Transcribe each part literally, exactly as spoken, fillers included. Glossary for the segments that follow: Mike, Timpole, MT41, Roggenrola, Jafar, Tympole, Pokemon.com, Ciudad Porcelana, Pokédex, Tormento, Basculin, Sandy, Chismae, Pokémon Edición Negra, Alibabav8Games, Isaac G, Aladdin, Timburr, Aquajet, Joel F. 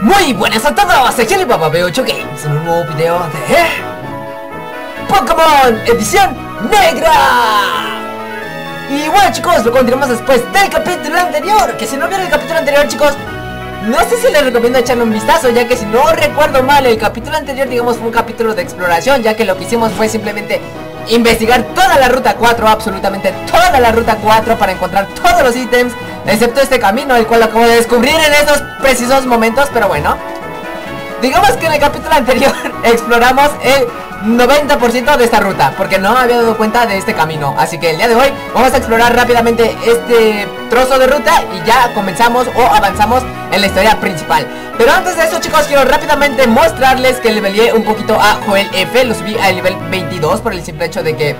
Muy buenas a todos, aquí Alibabav8Games, un nuevo video de Pokémon Edición Negra. Y bueno, chicos, lo continuamos después del capítulo anterior. Que si no vieron el capítulo anterior, chicos, no sé si les recomiendo echarle un vistazo, ya que si no recuerdo mal, el capítulo anterior, digamos, fue un capítulo de exploración, ya que lo que hicimos fue simplemente investigar toda la ruta cuatro, absolutamente toda la ruta cuatro, para encontrar todos los ítems, excepto este camino, el cual lo acabo de descubrir en estos precisos momentos. Pero bueno, digamos que en el capítulo anterior exploramos el noventa por ciento de esta ruta, porque no había dado cuenta de este camino. Así que el día de hoy vamos a explorar rápidamente este trozo de ruta y ya comenzamos o avanzamos en la historia principal. Pero antes de eso, chicos, quiero rápidamente mostrarles que leveleé un poquito a Joel F. Lo subí al nivel veintidós por el simple hecho de que,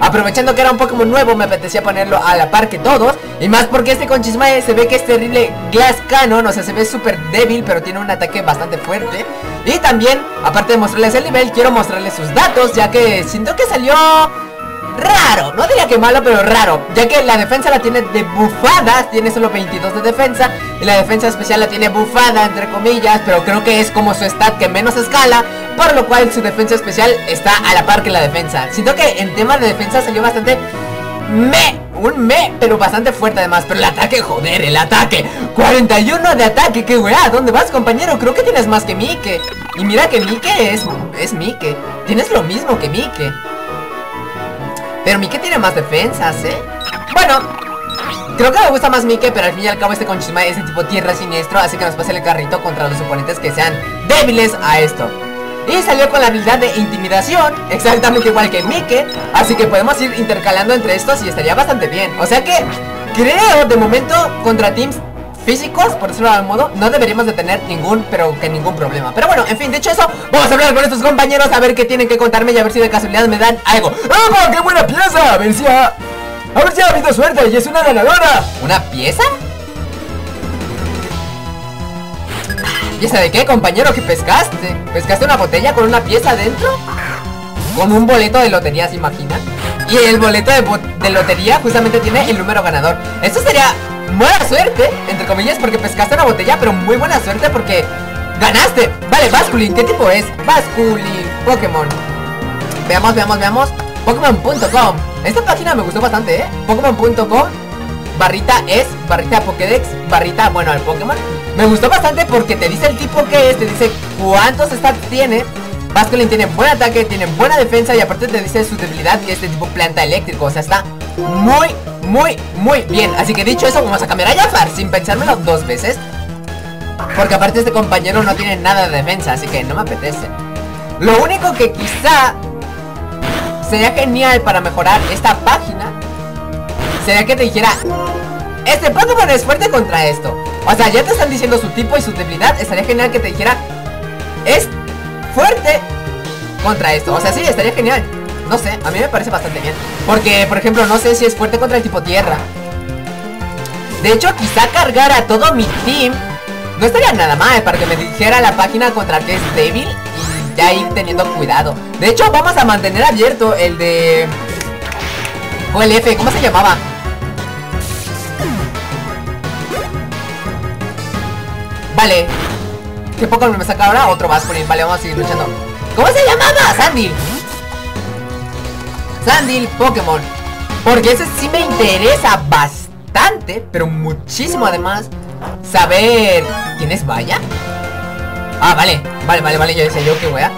aprovechando que era un Pokémon nuevo, me apetecía ponerlo a la par que todos. Y más porque este con Chismae se ve que es terrible Glass Cannon, o sea, se ve súper débil, pero tiene un ataque bastante fuerte. Y también, aparte de mostrarles el nivel, quiero mostrarles sus datos, ya que siento que salió raro. No diría que malo, pero raro, ya que la defensa la tiene de bufadas, tiene solo veintidós de defensa. Y la defensa especial la tiene bufada, entre comillas, pero creo que es como su stat que menos escala, por lo cual su defensa especial está a la par que la defensa. Siento que en tema de defensa salió bastante me, un me, pero bastante fuerte además. Pero el ataque, joder, el ataque, cuarenta y uno de ataque, qué weá. ¿Dónde vas, compañero? Creo que tienes más que Mike. Y mira que Mike es, es Mike, tienes lo mismo que Mike, pero Mike tiene más defensas, eh. Bueno, creo que me gusta más Mike, pero al fin y al cabo este con Chismae es el tipo tierra siniestro, así que nos pasa el carrito contra los oponentes que sean débiles a esto. Y salió con la habilidad de intimidación, exactamente igual que Mike, así que podemos ir intercalando entre estos y estaría bastante bien. O sea que creo, de momento, contra teams físicos, por decirlo de algún modo, no deberíamos de tener ningún, pero que ningún problema. Pero bueno, en fin, dicho eso, vamos a hablar con estos compañeros, a ver qué tienen que contarme y a ver si de casualidad me dan algo. ¡Ah, qué buena pieza! A ver si ha... A ver si ha habido suerte y es una ganadora. ¿Una pieza? ¿Pieza de qué, compañero? ¿Qué pescaste? ¿Pescaste una botella con una pieza adentro? Con un boleto de lotería, ¿se imaginan? Y el boleto de, bo de lotería justamente tiene el número ganador. Esto sería buena suerte, entre comillas, porque pescaste una botella, pero muy buena suerte porque ganaste. Vale, Basculin, ¿qué tipo es? Basculin, Pokémon. Veamos, veamos, veamos. Pokemon punto com. Esta página me gustó bastante, ¿eh? Pokemon punto com, barrita es, barrita Pokédex, barrita, bueno, el Pokémon. Me gustó bastante porque te dice el tipo que es, te dice cuántos stats tiene. Basculin tiene buen ataque, tiene buena defensa y aparte te dice su debilidad, que es de tipo planta eléctrico. O sea, está muy, muy, muy bien. Así que dicho eso, vamos a cambiar a Jafar sin pensármelo dos veces, porque aparte este compañero no tiene nada de defensa, así que no me apetece. Lo único que quizá sería genial para mejorar esta página sería que te dijera: este Pokémon es fuerte contra esto. O sea, ya te están diciendo su tipo y su debilidad. Estaría genial que te dijera: es fuerte contra esto. O sea, sí, estaría genial. No sé, a mí me parece bastante bien, porque, por ejemplo, no sé si es fuerte contra el tipo tierra. De hecho, quizá cargar a todo mi team no estaría nada mal, para que me dijera la página contra que es débil y ya ir teniendo cuidado. De hecho, vamos a mantener abierto el de o el F, ¿cómo se llamaba? Vale, ¿qué Pokémon me saca ahora? Otro Basculin, vale, vamos a seguir luchando. ¿Cómo se llamaba? Sandy. Sandy Pokémon, porque ese sí me interesa bastante, pero muchísimo además. Saber... ¿Tienes valla? Ah, vale, vale, vale, vale, yo decía yo, qué wea.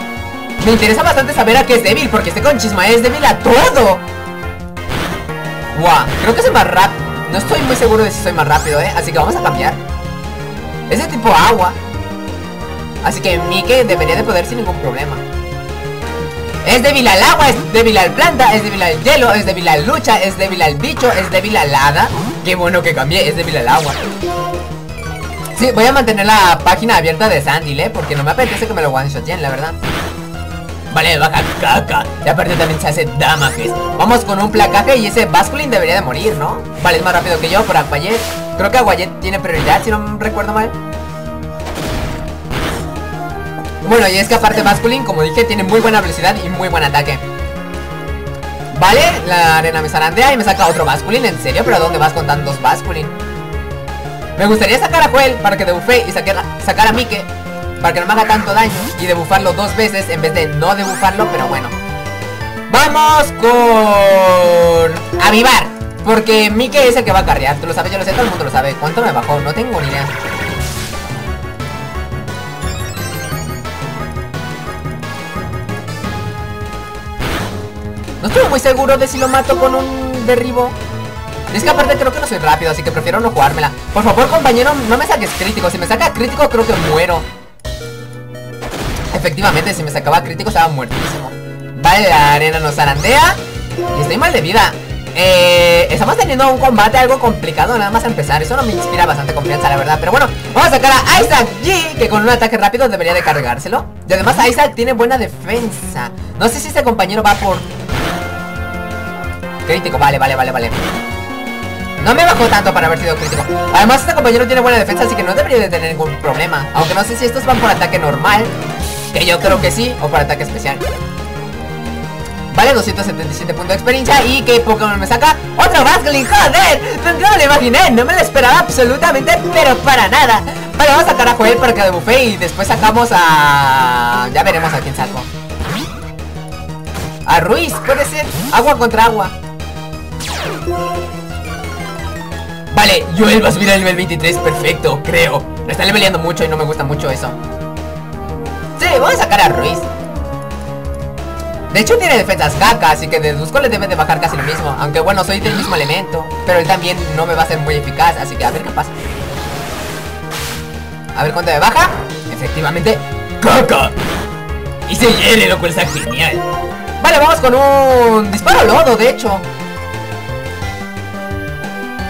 Me interesa bastante saber a qué es débil, porque este con Chismae es débil a todo. Guau, creo que es más rápido. No estoy muy seguro de si soy más rápido, eh, así que vamos a cambiar. Es de tipo agua, así que Mike debería de poder sin ningún problema. Es débil al agua, es débil al planta, es débil al hielo, es débil al lucha, es débil al bicho, es débil al hada. Qué bueno que cambié, es débil al agua. Sí, voy a mantener la página abierta de Sandy, eh, porque no me apetece que me lo one-shoten, la verdad. Vale, baja caca. Y aparte también se hace damages. Vamos con un placaje y ese Basculin debería de morir, ¿no? Vale, es más rápido que yo por Aguayet. Creo que Aguayet tiene prioridad, si no recuerdo mal. Bueno, y es que aparte Basculin, como dije, tiene muy buena velocidad y muy buen ataque. Vale, la arena me zarandea y me saca otro Basculin. ¿En serio? ¿Pero a dónde vas con tantos Basculin? Me gustaría sacar a Joel para que debufe y sacar, sacar a Mike para que no me haga tanto daño y debufarlo dos veces en vez de no debufarlo, pero bueno. Vamos con... Avivar, porque Mike es el que va a carrear. Tú lo sabes, yo lo sé, todo el mundo lo sabe. ¿Cuánto me bajó? No tengo ni idea. No estoy muy seguro de si lo mato con un derribo. Es que aparte creo que no soy rápido, así que prefiero no jugármela. Por favor, compañero, no me saques crítico. Si me saca crítico, creo que muero. Efectivamente, si me sacaba crítico, estaba muertísimo. Vale, la arena nos zarandea y estoy mal de vida. Eh, estamos teniendo un combate algo complicado nada más a empezar. Eso no me inspira bastante confianza, la verdad. Pero bueno, vamos a sacar a Isaac G, que con un ataque rápido debería de cargárselo. Y además Isaac tiene buena defensa. No sé si este compañero va por... crítico, vale, vale, vale, vale. No me bajó tanto para haber sido crítico. Además este compañero tiene buena defensa, así que no debería de tener ningún problema. Aunque no sé si estos van por ataque normal, que yo creo que sí, o por ataque especial. Vale, doscientos setenta y siete puntos de experiencia. ¿Y qué Pokémon me saca? ¡Otro Basculin! ¡Joder! No me lo imaginé, no me lo esperaba absolutamente, pero para nada. Vale, vamos a sacar a Joel para que debufe y después sacamos a... ya veremos a quién saco. A Ruiz, puede ser. Agua contra agua. Vale, Joel va a subir al nivel veintitrés, perfecto, creo. Me está leveleando mucho y no me gusta mucho eso. Sí, vamos a sacar a Ruiz. De hecho tiene defensas caca, así que deduzco le deben de bajar casi lo mismo. Aunque bueno, soy del mismo elemento, pero él también no me va a ser muy eficaz, así que a ver qué pasa. A ver cuánto me baja. Efectivamente, caca. Y se hiere, lo cual está genial. Vale, vamos con un disparo lodo, de hecho.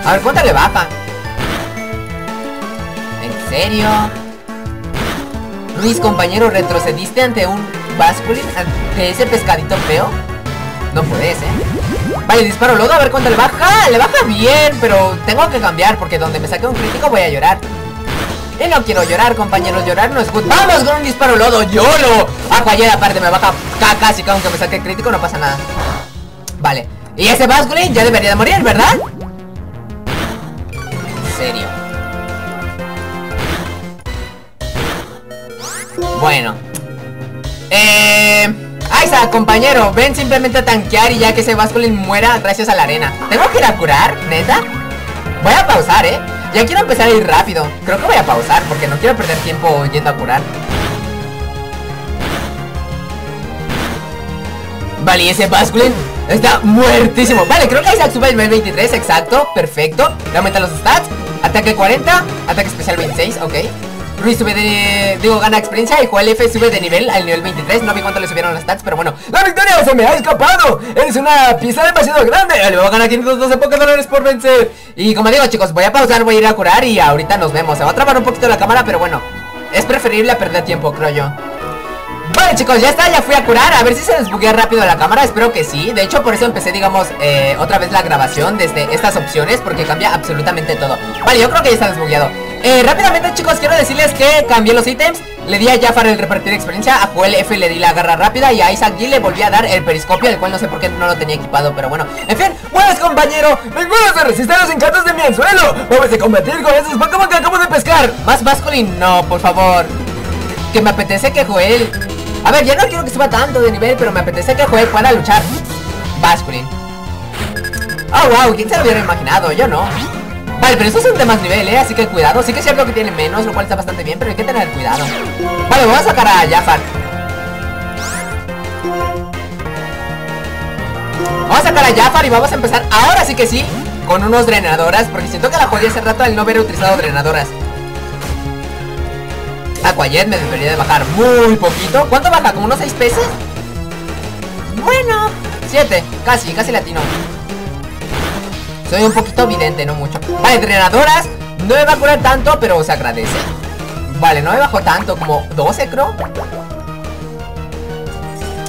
A ver cuánto le baja. ¿En serio? Luis, compañero, retrocediste ante un Basculin, ante ese pescadito feo. No puedes, eh. Vale, disparo lodo, a ver cuánto le baja. Le baja bien, pero tengo que cambiar, porque donde me saque un crítico voy a llorar. Y no quiero llorar, compañeros, llorar no es good. ¡Vamos con un disparo lodo! ¡Lloro! Ah, ayer aparte me baja caca, así que aunque me saque crítico no pasa nada. Vale, y ese Basculin ya debería de morir, ¿verdad? En serio. Bueno, Eh... Isaac, compañero, ven simplemente a tanquear y ya que ese Basculin muera gracias a la arena. ¿Tengo que ir a curar? ¿Neta? Voy a pausar, eh. Ya quiero empezar a ir rápido. Creo que voy a pausar porque no quiero perder tiempo yendo a curar. Vale, y ese Basculin está muertísimo. Vale, creo que Isaac sube el nivel veintitrés, exacto, perfecto. Le aumenta los stats. Ataque cuarenta, ataque especial veintiséis, ok. Ruiz sube de... digo, gana experiencia. Y Joel F sube de nivel al nivel veintitrés. No vi cuánto le subieron los stats, pero bueno. ¡La victoria se me ha escapado! ¡Eres una pieza demasiado grande! Le voy a ganar quinientos doce Pokédólares por vencer. Y como digo, chicos, voy a pausar, voy a ir a curar y ahorita nos vemos. Se va a trabar un poquito la cámara, pero bueno, es preferible a perder tiempo, creo yo. Vale, chicos, ya está, ya fui a curar. A ver si se desbuguea rápido la cámara, espero que sí. De hecho, por eso empecé, digamos, eh, otra vez la grabación desde estas opciones, porque cambia absolutamente todo. Vale, yo creo que ya está desbugueado. Eh, rápidamente, chicos, quiero decirles que cambié los ítems. Le di a Jafar el repartir experiencia, a Joel F le di la garra rápida y a Isaac G le volví a dar el periscopio, el cual no sé por qué no lo tenía equipado, pero bueno. En fin, buenas, compañero. Ninguno se resiste a los encantos de mi anzuelo. Vamos a combatir con esos Pokémon que acabo de pescar. Más Basculin, no, por favor. Que me apetece que Joel... a ver, ya no quiero que suba tanto de nivel, pero me apetece que Joel pueda luchar Basculin. Oh, wow, ¿quién se lo hubiera imaginado? Yo no. Vale, pero esos son de más nivel, ¿eh? Así que cuidado. Sí que es cierto que tienen menos, lo cual está bastante bien, pero hay que tener cuidado. Vale, vamos a sacar a Jafar. Vamos a sacar a Jafar y vamos a empezar ahora sí que sí con unos drenadoras, porque siento que la jodí hace rato al no haber utilizado drenadoras. Aquajet me debería de bajar muy poquito. ¿Cuánto baja? ¿Como unos seis pesos? Bueno, siete. Casi, casi latino. Soy un poquito vidente, no mucho. Vale, drenadoras, no me va a curar tanto, pero se agradece. Vale, no me bajó tanto, como doce creo.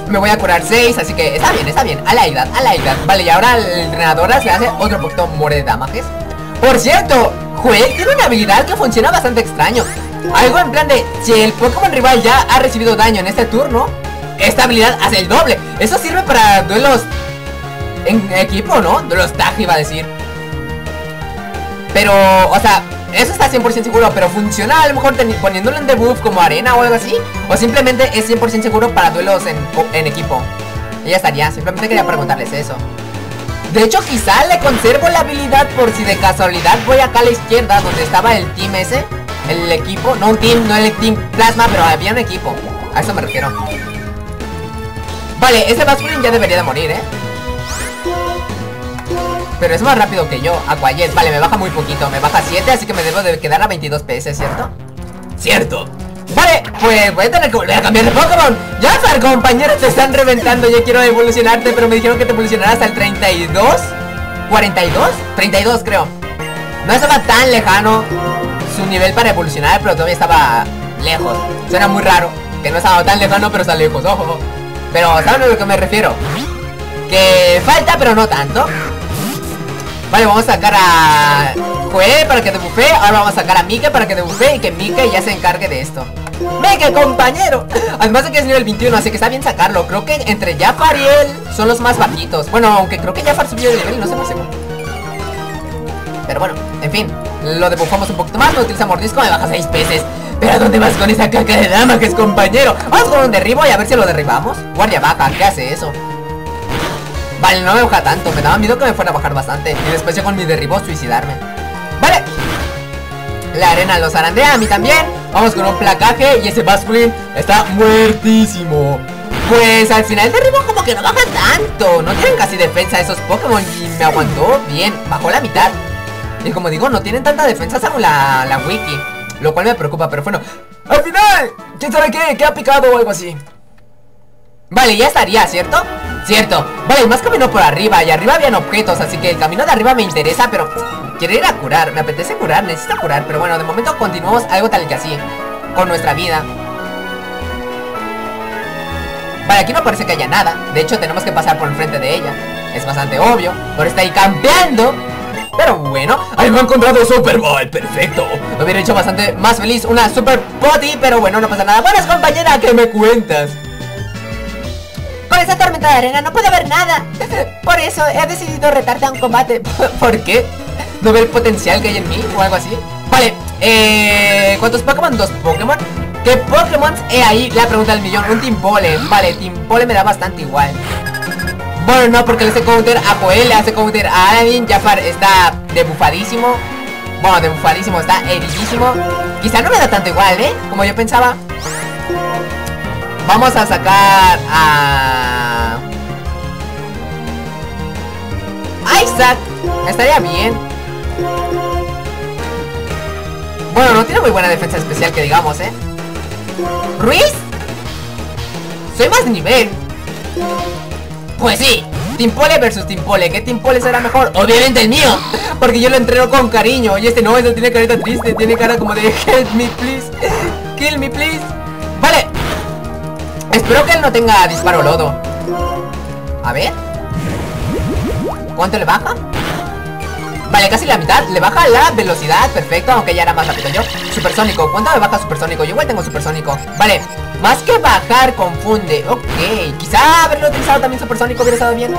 Me voy a curar seis, así que está bien, está bien. A la edad, a la edad. Vale, y ahora el drenadoras le hace otro poquito more de damages. Por cierto, Joel tiene una habilidad que funciona bastante extraño. Algo en plan de, si el Pokémon rival ya ha recibido daño en este turno, esta habilidad hace el doble. Eso sirve para duelos en equipo, ¿no? De los tag iba a decir. Pero, o sea, eso está cien por ciento seguro, pero funciona a lo mejor poniéndolo en debuff como arena o algo así, o simplemente es cien por ciento seguro para duelos en, en equipo. Y ya estaría, simplemente quería preguntarles eso. De hecho, quizá le conservo la habilidad por si de casualidad voy acá a la izquierda donde estaba el team ese, el equipo, no un team, no el team plasma, pero había un equipo, a eso me refiero. Vale, ese Basculin ya debería de morir, ¿eh? Pero es más rápido que yo, Aquajet. Vale, me baja muy poquito, me baja siete, así que me debo de quedar a veintidós P S, ¿cierto? Cierto. Vale, pues voy a tener que volver a cambiar de Pokémon. Jafar, compañero, te están reventando. Yo quiero evolucionarte, pero me dijeron que te evolucionaras al treinta y dos. ¿cuarenta y dos? treinta y dos, creo. No estaba tan lejano su nivel para evolucionar, pero todavía estaba lejos. Suena muy raro que no estaba tan lejano, pero está lejos, ojo. Pero ¿saben a lo que me refiero? Que falta, pero no tanto. Vale, vamos a sacar a Joel para que te bufee. Ahora vamos a sacar a Mike para que te bufee y que Mike ya se encargue de esto. ¡Mike, compañero! Además de que es nivel veintiuno, así que está bien sacarlo. Creo que entre Jafar y él son los más bajitos. Bueno, aunque creo que Jafar subió de nivel, no sé muy seguro. Pero bueno, en fin, lo debufamos un poquito más. No utiliza mordisco, me baja seis veces. ¿Pero dónde vas con esa caca de dama que es compañero? Vamos con un derribo y a ver si lo derribamos. Guardia baja, ¿qué hace eso? Vale, no me baja tanto, me daba miedo que me fuera a bajar bastante. Y después yo con mi derribo suicidarme. Vale, la arena los zarandea, a mí también. Vamos con un placaje y ese Basculin está muertísimo. Pues al final el derribo como que no baja tanto. No tienen casi defensa esos Pokémon y me aguantó bien, bajó la mitad. Y como digo, no tienen tanta defensa según la, la wiki, lo cual me preocupa, pero bueno. Al final, ¿quién sabe qué? ¿Qué ha picado o algo así? Vale, ya estaría, ¿cierto? Cierto, vale, más camino por arriba. Y arriba habían objetos, así que el camino de arriba me interesa. Pero quiero ir a curar, me apetece curar, necesito curar, pero bueno, de momento continuamos algo tal que así, con nuestra vida. Vale, aquí no parece que haya nada. De hecho, tenemos que pasar por enfrente de ella. Es bastante obvio, pero está ahí campeando. Pero bueno, ahí me ha encontrado Super Bowl, perfecto. Me hubiera hecho bastante más feliz una Super Potty, pero bueno, no pasa nada. Buenas, compañera, ¿qué me cuentas? Con esa tormenta de arena no puedo ver nada. Por eso he decidido retarte a un combate. ¿Por qué? ¿No ver el potencial que hay en mí o algo así? Vale, eh, ¿cuántos Pokémon? Dos Pokémon. ¿Qué Pokémon? He ahí la pregunta del millón. Un Timpole. Vale, Timpole me da bastante igual. Bueno, no, porque le hace counter a Joel, le hace counter a Aladdin. Jafar está debufadísimo. Bueno, debufadísimo, está heridísimo. Quizá no me da tanto igual, ¿eh? Como yo pensaba. Vamos a sacar a... Isaac. Estaría bien. Bueno, no tiene muy buena defensa especial que digamos, ¿eh? ¿Ruiz? Soy más de nivel. Pues sí, Timpole versus Timpole. ¿Qué Timpole será mejor? Obviamente el mío, porque yo lo entreno con cariño. Y este no, este tiene carita triste, tiene cara como de help me please, kill me please. Vale, espero que él no tenga disparo lodo. A ver, ¿cuánto le baja? Vale, casi la mitad, le baja la velocidad, perfecto, aunque ya era más rápido yo. Supersónico, ¿cuánto me baja Supersónico? Yo igual tengo Supersónico, vale. Más que bajar, confunde. Ok, quizá haberlo utilizado también Supersónico hubiera estado bien.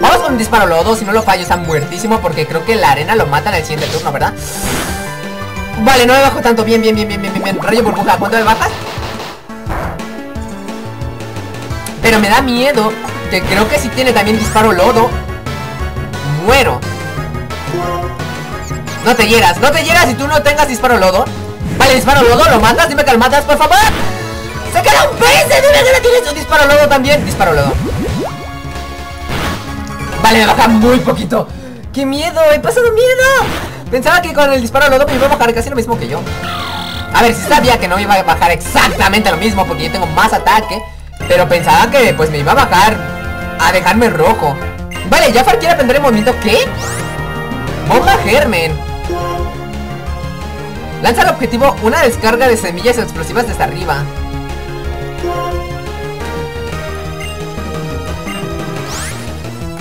Vamos con un disparo lodo, si no lo fallo está muertísimo, porque creo que la arena lo matan al siguiente turno, ¿verdad? Vale, no me bajo tanto, bien, bien, bien, bien, bien, bien. Rayo burbuja, ¿cuánto me bajas? Pero me da miedo, que creo que si tiene también disparo lodo, muero. No te hieras, no te hieras si tú no tengas disparo lodo. Vale, disparo lodo, lo mandas, dime que lo matas, por favor. ¡Se queda un pez! ¡Dime que le tienes un disparo lodo también! Disparo lodo. Vale, me baja muy poquito. ¡Qué miedo! ¡He pasado miedo! Pensaba que con el disparo lodo me iba a bajar casi lo mismo que yo. A ver, sí sabía que no me iba a bajar exactamente lo mismo, porque yo tengo más ataque, pero pensaba que pues me iba a bajar a dejarme rojo. Vale, Jafar quiere aprender el movimiento. ¿Qué? Bomba germen. Lanza al objetivo una descarga de semillas explosivas desde arriba.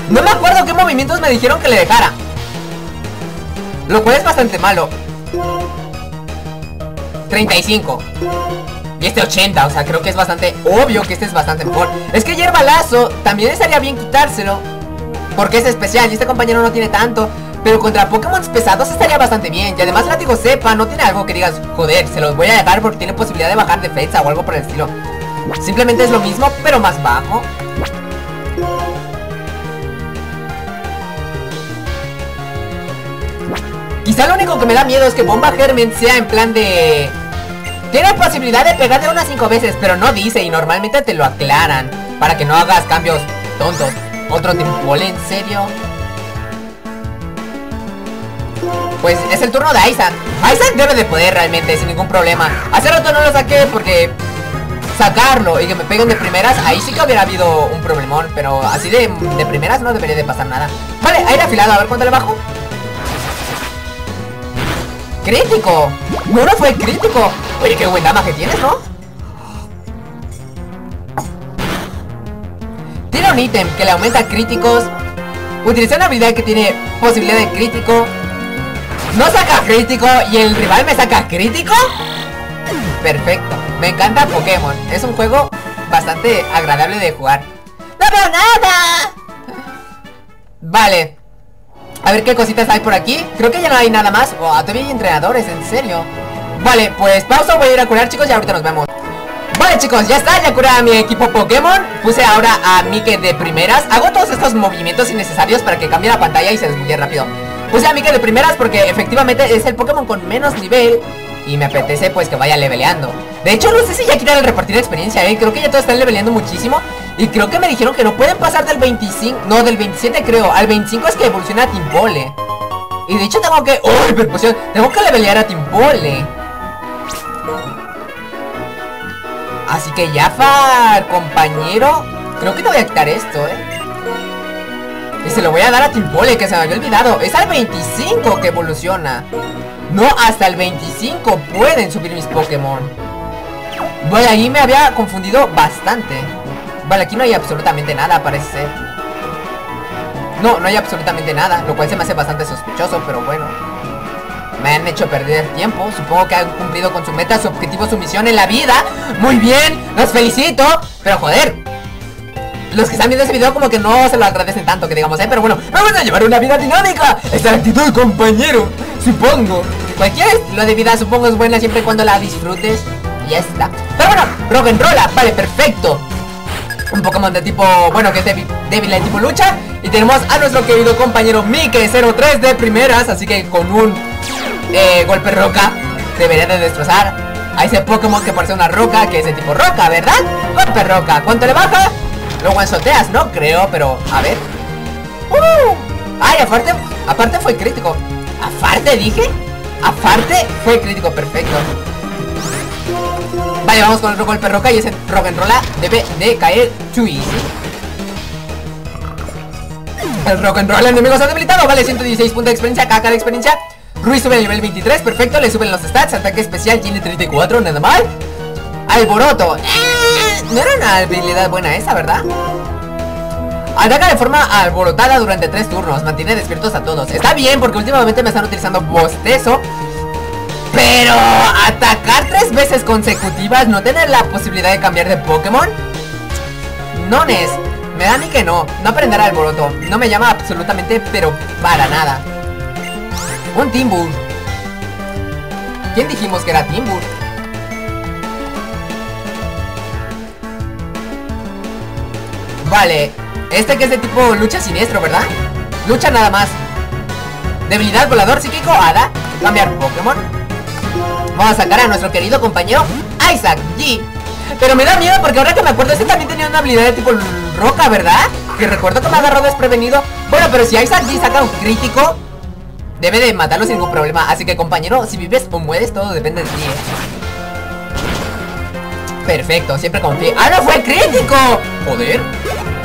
No me acuerdo qué movimientos me dijeron que le dejara, lo cual es bastante malo. Treinta y cinco. Y este ochenta, o sea, creo que es bastante obvio que este es bastante mejor. Es que hierbalazo también estaría bien quitárselo, porque es especial y este compañero no tiene tanto. pero contra Pokémon pesados estaría bastante bien. Y además látigo sepa, no tiene algo que digas, joder, se los voy a dejar porque tiene posibilidad de bajar defensa o algo por el estilo. Simplemente es lo mismo, pero más bajo. Quizá lo único que me da miedo es que Bomba Germen sea en plan de... tiene posibilidad de pegarle unas cinco veces, pero no dice y normalmente te lo aclaran para que no hagas cambios tontos. Otro Tympole, ¿en serio? Pues es el turno de Isaac. Isaac debe de poder realmente, sin ningún problema. Hace rato no lo saqué porque... sacarlo y que me peguen de primeras, ahí sí que hubiera habido un problemón, pero así de, de primeras no debería de pasar nada. Vale, aire afilado, a ver cuánto le bajo. ¡Crítico! ¡Bueno, fue crítico! Oye, qué buen dama que tienes, ¿no? Tiene un ítem que le aumenta críticos. Utiliza una habilidad que tiene posibilidad de crítico. No saca crítico y el rival me saca crítico. Perfecto, me encanta Pokémon. Es un juego bastante agradable de jugar. ¡No veo nada! Vale, a ver qué cositas hay por aquí. Creo que ya no hay nada más. Oh, todavía hay entrenadores, en serio. Vale, pues pausa, voy a ir a curar, chicos, y ahorita nos vemos. Vale, chicos, ya está, ya curé a mi equipo Pokémon. Puse ahora a Mike de primeras. Hago todos estos movimientos innecesarios para que cambie la pantalla y se desbugue rápido. Puse a Mike de primeras porque efectivamente es el Pokémon con menos nivel y me apetece pues que vaya leveleando. De hecho, no sé si ya quitan el repartir experiencia, ¿eh? Creo que ya todos están leveleando muchísimo. Y creo que me dijeron que no pueden pasar del veinticinco. No, del veintisiete creo. Al veinticinco es que evoluciona a Tympole. Y de hecho tengo que... ¡oh, percusión! Tengo que levelear a Tympole. Así que Jafar, compañero, creo que te voy a quitar esto, ¿eh? Y se lo voy a dar a Tympole, que se me había olvidado. Es al veinticinco que evoluciona. No, hasta el veinticinco pueden subir mis Pokémon. Bueno, ahí me había confundido bastante. Vale, aquí no hay absolutamente nada, parece ser. No, no hay absolutamente nada, lo cual se me hace bastante sospechoso, pero bueno. Me han hecho perder tiempo. Supongo que han cumplido con su meta, su objetivo, su misión en la vida. Muy bien, los felicito. Pero joder, los que están viendo este video como que no se lo agradecen tanto, que digamos, eh, pero bueno, vamos a llevar una vida dinámica. Esta actitud, compañero, supongo. Cualquier estilo de vida supongo es buena siempre y cuando la disfrutes. Y ya está. Pero bueno, Roggenrola, vale, perfecto. Un Pokémon de tipo, bueno, que es débil, débil de tipo lucha. Y tenemos a nuestro querido compañero Mike cero tres de primeras. Así que con un eh, golpe roca debería de destrozar a ese Pokémon que parece una roca, que es de tipo roca, ¿verdad? Golpe roca, ¿cuánto le baja? Lo guanzoteas, no creo, pero a ver. ¡Uh! Ay, aparte, aparte fue crítico. Aparte dije, aparte fue crítico, perfecto. Vale, vamos con otro golpe roca y ese Roggenrola debe de caer too easy. El Roggenrola enemigo se ha debilitado, vale, ciento dieciséis puntos de experiencia, caca de experiencia. Ruiz sube al nivel veintitrés, perfecto, le suben los stats, ataque especial, tiene treinta y cuatro, nada mal. Alboroto, eh, no era una habilidad buena esa, ¿verdad? Ataca de forma alborotada durante tres turnos, mantiene despiertos a todos. Está bien porque últimamente me están utilizando bostezo. Pero atacar tres veces consecutivas, no tener la posibilidad de cambiar de Pokémon, nones, me da ni que no. No aprender alboroto, no me llama absolutamente, pero para nada. Un Timburr. ¿Quién dijimos que era Timburr? Vale, este que es de tipo lucha siniestro, ¿verdad? Lucha nada más. Debilidad volador psíquico, hada. Cambiar Pokémon. Vamos a sacar a nuestro querido compañero Isaac G. Pero me da miedo porque ahora que me acuerdo, este también tenía una habilidad de tipo roca, ¿verdad? Que recuerdo que me agarró desprevenido. Bueno, pero si Isaac G saca un crítico, debe de matarlo sin ningún problema. Así que, compañero, si vives o mueres, todo depende de ti, ¿eh? Perfecto, siempre confío. ¡Ah, no fue crítico! Joder,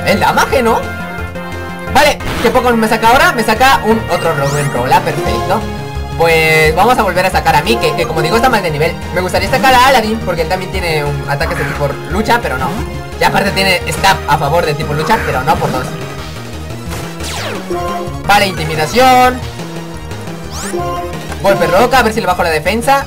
el damaje, ¿no? Vale, ¿qué Pokémon me saca ahora? Me saca un otro Roggenrola, perfecto. Pues vamos a volver a sacar a Mike, que como digo está mal de nivel. Me gustaría sacar a Aladdin, porque él también tiene un ataque de tipo lucha, pero no. Y aparte tiene stab a favor de tipo lucha, pero no por dos. Vale, intimidación. Golpe roca, a ver si le bajo la defensa.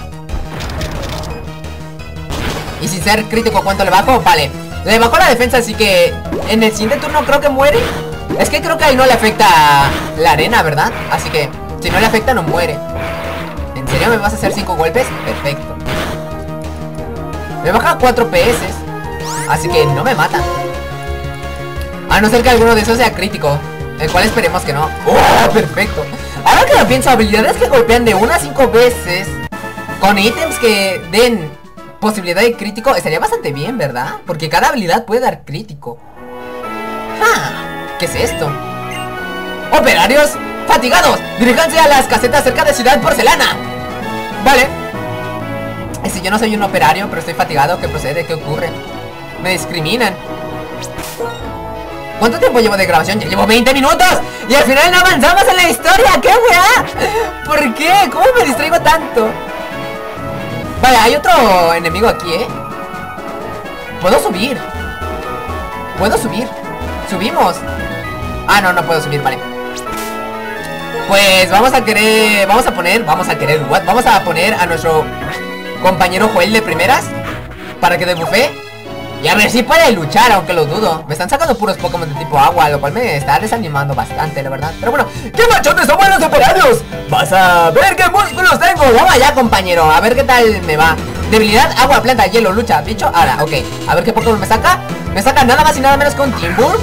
Y sin ser crítico, ¿cuánto le bajo? Vale, le bajó la defensa, así que en el siguiente turno creo que muere. Es que creo que ahí no le afecta la arena, ¿verdad? Así que Si no le afecta, no muere. ¿En serio me vas a hacer cinco golpes? Perfecto. Me baja cuatro P S, así que no me mata. A no ser que alguno de esos sea crítico, el cual esperemos que no. ¡Oh, perfecto! Ahora que lo pienso, habilidades que golpean de una a cinco veces con ítems que den posibilidad de crítico estaría bastante bien, ¿verdad? Porque cada habilidad puede dar crítico. ¡Ah! ¿Qué es esto? ¡Operarios fatigados! ¡Diríjanse a las casetas cerca de Ciudad Porcelana! Vale. Si yo no soy un operario, pero estoy fatigado, ¿qué procede? ¿Qué ocurre? Me discriminan. ¿Cuánto tiempo llevo de grabación? ¡Ya llevo veinte minutos! ¡Y al final no avanzamos en la historia! ¡Qué weá! ¿Por qué? ¿Cómo me distraigo tanto? Vale, hay otro enemigo aquí, ¿eh? Puedo subir. Puedo subir. Subimos. Ah, no, no puedo subir, vale. Pues vamos a querer... Vamos a poner... Vamos a querer... What? Vamos a poner a nuestro compañero Joel de primeras para que debufe. Y a ver si puede luchar, aunque lo dudo. Me están sacando puros Pokémon de tipo agua, lo cual me está desanimando bastante, la verdad. Pero bueno, ¡qué machones somos los operarios! ¡Vas a ver qué músculos tengo! Vamos allá, compañero, a ver qué tal me va. Debilidad, agua, planta, hielo, lucha, bicho, ahora, ok. A ver qué Pokémon me saca. Me saca nada más y nada menos que un Timburr,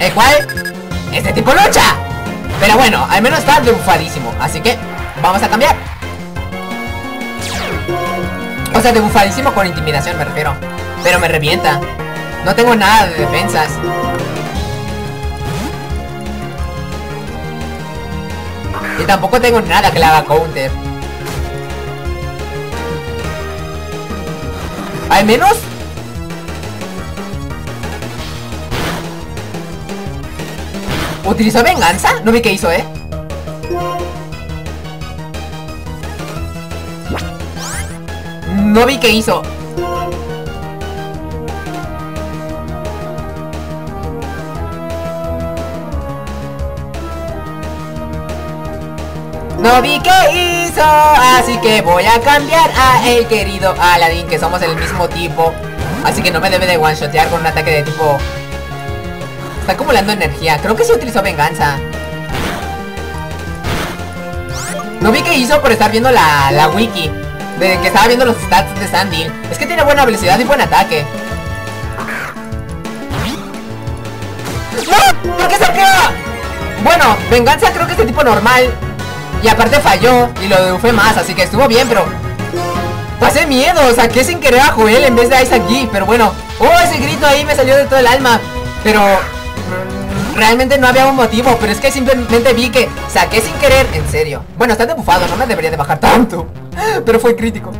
el cual es de tipo lucha. Pero bueno, al menos está debufadísimo, así que vamos a cambiar. O sea, debufadísimo con intimidación me refiero. Pero me revienta. No tengo nada de defensas. Y tampoco tengo nada que le haga counter. Al menos... ¿utilizó venganza? No vi qué hizo, ¿eh? No vi qué hizo. No vi qué hizo. Así que voy a cambiar a el querido Aladdin, que somos el mismo tipo. Así que no me debe de one-shotear con un ataque de tipo... Está acumulando energía. Creo que sí utilizó venganza. No vi qué hizo por estar viendo la, la wiki. De que estaba viendo los stats de Sandy. Es que tiene buena velocidad y buen ataque. ¡No! ¿Por qué se arquea? Bueno, venganza creo que es de tipo normal. Y aparte falló. Y lo debuffé más, así que estuvo bien, pero... pasé miedo, saqué sin querer a Joel en vez de Isaac G. Pero bueno... ¡Oh, ese grito ahí me salió de todo el alma! Pero... realmente no había un motivo. Pero es que simplemente vi que saqué sin querer. En serio. Bueno, está debufado, no me debería de bajar tanto. Pero fue crítico.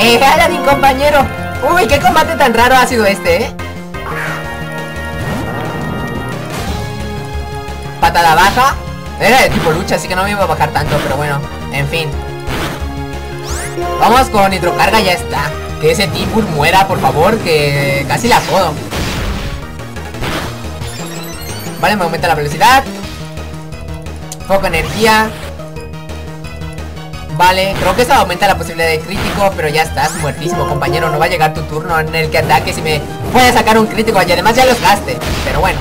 Eh, Aladdin, compañero. Uy, qué combate tan raro ha sido este, eh. Patada baja. Era de tipo lucha, así que no me iba a bajar tanto. Pero bueno, en fin. Vamos con hidrocarga, ya está. Que ese Timburr muera, por favor, que casi la jodo. Vale, me aumenta la velocidad. Poco energía. Vale, creo que eso aumenta la posibilidad de crítico. Pero ya estás muertísimo, compañero. No va a llegar tu turno en el que ataques y me puedes sacar un crítico. Y además ya los gaste. Pero bueno.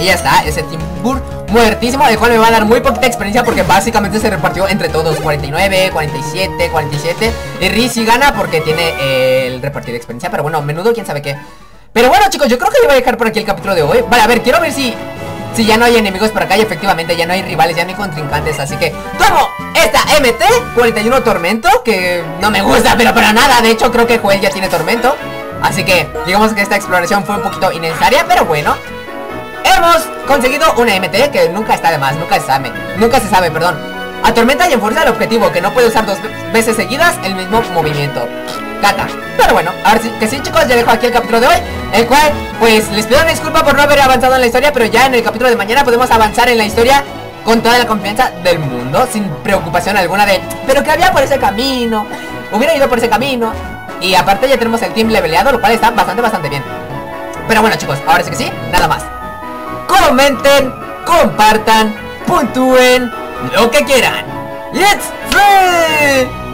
Y ya está, ese Timburr muertísimo, el cual me va a dar muy poquita experiencia porque básicamente se repartió entre todos. Cuarenta y nueve, cuarenta y siete, cuarenta y siete. Y Rizzi gana porque tiene eh, el repartir de experiencia, pero bueno, menudo, quién sabe qué. Pero bueno, chicos, yo creo que yo voy a dejar por aquí el capítulo de hoy. Vale, a ver, quiero ver si Si ya no hay enemigos por acá, y efectivamente ya no hay rivales, ya no hay contrincantes, así que tomo esta M T cuarenta y uno Tormento, que no me gusta, pero para nada. De hecho, creo que Joel ya tiene Tormento, así que digamos que esta exploración fue un poquito innecesaria, pero bueno, hemos conseguido una M T que nunca está de más, nunca se sabe, nunca se sabe, perdón. Atormenta y enfuerza el objetivo, que no puede usar dos veces seguidas el mismo movimiento. Caca. Pero bueno, ahora sí, que sí, chicos, ya dejo aquí el capítulo de hoy, el cual, pues, les pido una disculpa por no haber avanzado en la historia, pero ya en el capítulo de mañana podemos avanzar en la historia con toda la confianza del mundo, sin preocupación alguna de, pero que había por ese camino, hubiera ido por ese camino. Y aparte ya tenemos el team leveleado, lo cual está bastante, bastante bien. Pero bueno, chicos, ahora sí que sí, nada más. Comenten, compartan, puntúen, lo que quieran. ¡Let's play!